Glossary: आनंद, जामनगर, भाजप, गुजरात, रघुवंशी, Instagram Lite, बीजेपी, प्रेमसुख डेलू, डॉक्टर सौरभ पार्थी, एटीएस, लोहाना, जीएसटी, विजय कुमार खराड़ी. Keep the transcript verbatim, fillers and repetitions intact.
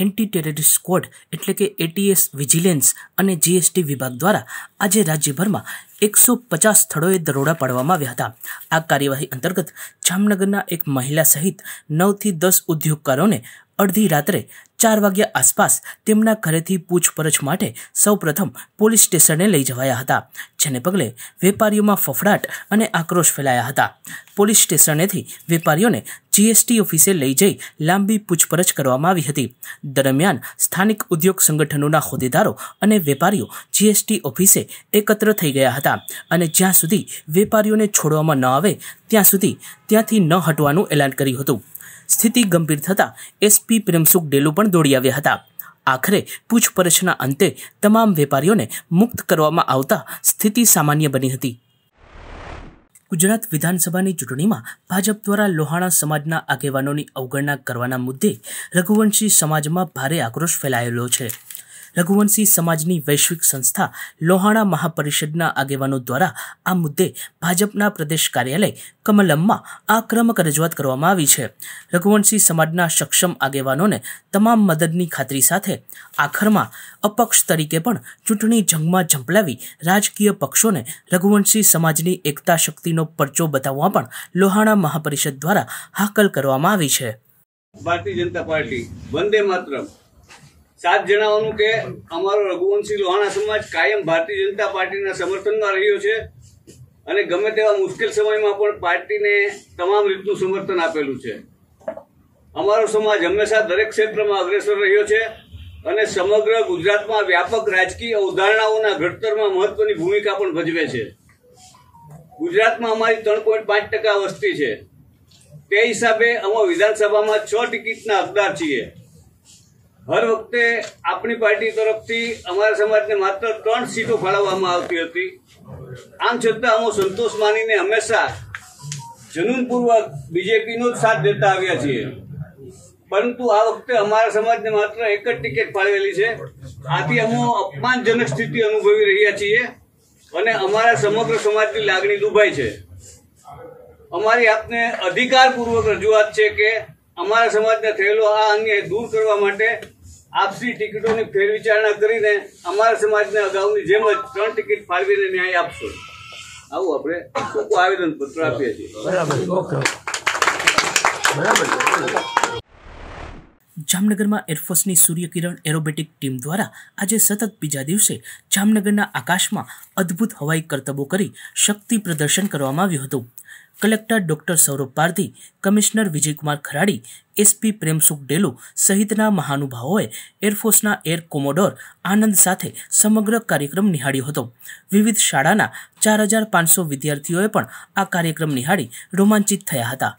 Anti terrorist squad एट्ले के एटीएस vigilance और जीएसटी विभाग द्वारा आज राज्यभर में एक सौ पचास स्थलों दरोड़ा पाड़वामां आव्या हता। आ कार्यवाही अंतर्गत जामनगरना एक महिला सहित नौ थी दस उद्योगकारों ने अर्धी रात्रे चार वाग्या आसपास तेमना घरेथी पूछपरछ माटे सौ प्रथम पोलीस स्टेशने लई जवाया हता, जेने पगले वेपारीओमां फफड़ाट अने आक्रोश फैलाया हता। पोलीस स्टेशनेथी वेपारीओने जीएसटी ऑफिसे लई जई लांबी पूछपरछ करवामां आवी हती। दरमियान स्थानिक उद्योग संगठनोना होद्देदारो अने वेपारीओ जीएसटी ऑफिसे एकत्र थई गया हता अने ज्यां सुधी वेपारीओने छोडवामां न आवे त्यां सुधी त्यांथी न हटवानुं एलान कर्युं हतुं। स्थिति गंभीर थता एसपी प्रेमसुख डेलू पण दौड़ी आव्या हता। आखरे पूछपरछना अंते तमाम वेपारीओने मुक्त करवामां आवता स्थिति सामान्य बनी हती। गुजरात विधानसभानी चूंटणीमां भाजप द्वारा लोहाना समाजना आगेवानोनी अवगणना करवाना मुद्दे रघुवंशी समाजमां भारे आक्रोश फैलायेलो छे। रघुवंशी समाजनी वैश्विक संस्था लोहाना महापरिषदना आगेवानों द्वारा आ मुद्दे भाजपना प्रदेश कार्यालय कमलम्मा आक्रामक रजूआत करवामां आवी छे। रघुवंशी समाजना सक्षम आगेवानोने तमाम मददनी खातरी साथे आखरमा अपक्ष तरीके पण चूंटणी जंगमां झंपलावी राजकीय पक्षोने रघुवंशी समाजनी एकता शक्तिनो परचो बताववा पण लोहाना महापरिषद द्वारा हाकल करवामां आवी छे। भारतीय जनता पार्टी वंदे मातरम साथ जणावनु के अमर रघुवंशी लोहाना समाज कायम भारतीय जनता पार्टी समर्थन में रह्यो छे अने गमे तेवा मुश्किल समय में पण पार्टी ने तमाम रीतनु समर्थन आपेलू छे। अमारो समाज हमेशा दरेक क्षेत्र में अग्रसर रह्यो छे अने समग्र गुजरात में व्यापक राजकीय अवधारणाओना घडतर में महत्वनी भूमिका पण भजवे छे। गुजरात में अमारी तीन पॉइंट पाँच टका वस्ती छे, ते हिसाबे अमे विधानसभा में छह टिकीटना हकदार छीए। हर वक्त अपनी पार्टी तरफ थी अमरा समाज ने मात्र तीन सीटों फाळववामां आवती हती। आम छतां अमो संतोष मानीने हमेशा जनूनपूर्वक बीजेपी नो साथ देता आव्या छीए, परंतु आ वखते अमरा समाज ने मात्र एक ज टिकेट फाळवेली छे। आथी अमो अपमानजनक स्थिति अनुभवी रह्या छीए अने अमरा समग्र समाजनी लागणी दुभाई छे। अमारी आपने अधिकारपूर्वक रजूआत छे के अमरा समाजने थयेलो आ अन्याय दूर करवा माटे आपसी टिकिटों की फेरविचारणा करीने अमरा समाजने अगाऊनी जेम ज त्रण टिकिट फाळवीने न्याय आपशो। आवुं आपणे टूंकું आवेदनपत्र आपीए छीए। बराबर ओके बराबर। जामनगर में एरफोर्स की सूर्य किरण एरोबेटिक टीम द्वारा आज सतत बीजा दिवसे जामनगर आकाश में अद्भुत हवाई करतबों करी शक्ति प्रदर्शन करवामां आव्युं हतुं। Collector डॉक्टर सौरभ पार्थी, commissioner विजय कुमार खराड़ी, SP प्रेमसुख डेलू सहितना महानुभावोए एरफोर्सना एर कोमोडोर आनंद साथे समग्र कार्यक्रम निहाळ्यो हतो। विविध शाळाना चार हज़ार पांच सौ विद्यार्थीओए पण आ कार्यक्रम निहाळी रोमांचित थया हता।